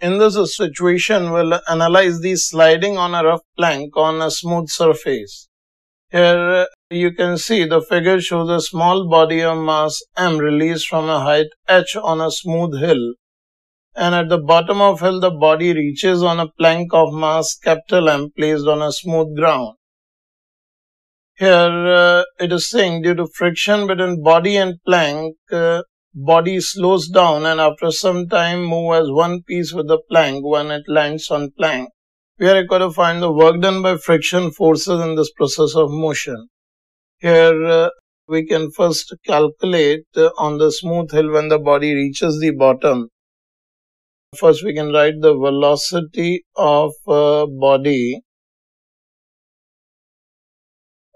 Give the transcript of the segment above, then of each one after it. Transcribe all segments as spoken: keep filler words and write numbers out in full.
In this situation, we'll analyze the sliding on a rough plank on a smooth surface. Here you can see the figure shows a small body of mass m released from a height h on a smooth hill. And at the bottom of hill, the body reaches on a plank of mass capital M placed on a smooth ground. Here uh, it is saying due to friction between body and plank, uh, body slows down and after some time move as one piece with the plank when it lands on plank. We are required to find the work done by friction forces in this process of motion. Here uh, we can first calculate uh, on the smooth hill when the body reaches the bottom. First, we can write the velocity of uh, body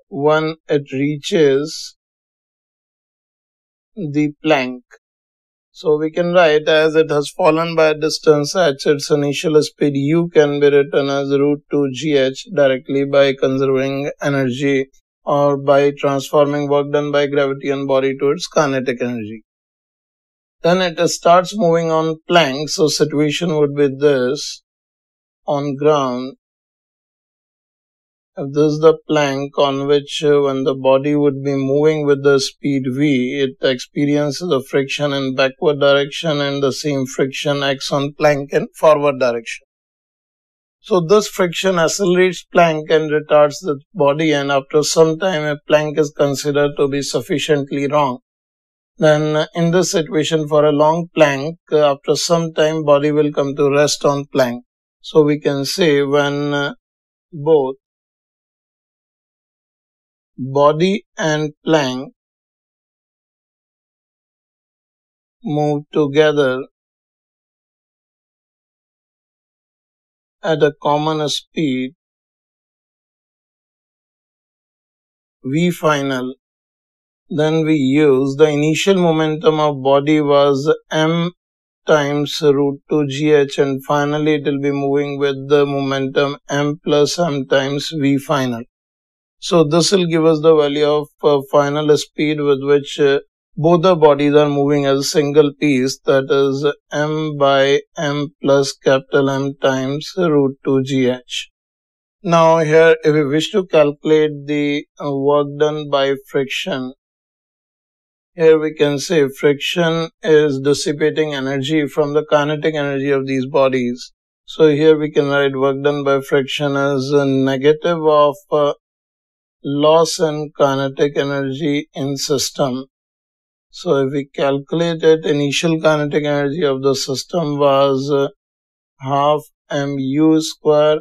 when it reaches the plank. So, we can write as it has fallen by a distance h, its initial speed u can be written as root two g h directly by conserving energy or by transforming work done by gravity on body to its kinetic energy. Then it starts moving on plank, so situation would be this, on ground. If this is the plank on which uh, when the body would be moving with the speed v, it experiences the friction in backward direction and the same friction acts on plank in forward direction. So this friction accelerates plank and retards the body, and after some time a plank is considered to be sufficiently wrong. Then in this situation, for a long plank, after some time body will come to rest on plank. So we can say when both body and plank move together at a common speed, v final, then we use the initial momentum of body was m times root two g h, and finally it will be moving with the momentum m plus m times v final. So this will give us the value of uh, final speed with which uh, both the bodies are moving as a single piece, that is m by m plus capital M times root two g h. Now here if we wish to calculate the uh, work done by friction, here we can say friction is dissipating energy from the kinetic energy of these bodies. So here we can write work done by friction as a negative of uh, loss in kinetic energy in system. So if we calculate it, initial kinetic energy of the system was uh, half mu square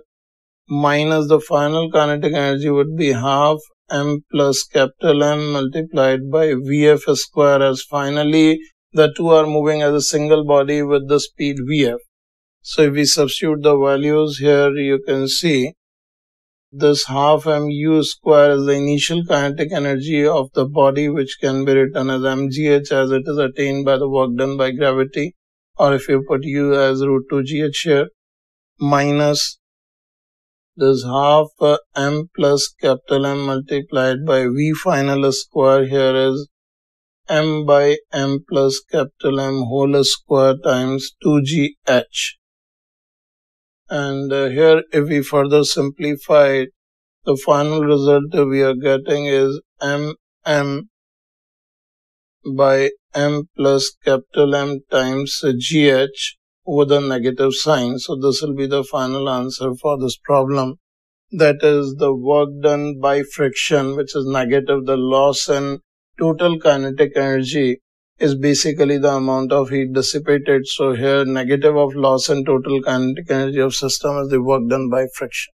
minus the final kinetic energy would be half m plus capital M multiplied by V F square, as finally the two are moving as a single body with the speed V F. So if we substitute the values here, you can see this half mu square is the initial kinetic energy of the body, which can be written as mgh as it is attained by the work done by gravity, or if you put u as root two g h here, minus this half uh, m plus capital M multiplied by v final square, here is m by m plus capital M whole square times two g h. And uh, here if we further simplify it, the final result we are getting is m m by m plus capital M times g h with a negative sign. So this will be the final answer for this problem. That is the work done by friction, which is negative. The loss in total kinetic energy is basically the amount of heat dissipated. So here negative of loss in total kinetic energy of system is the work done by friction.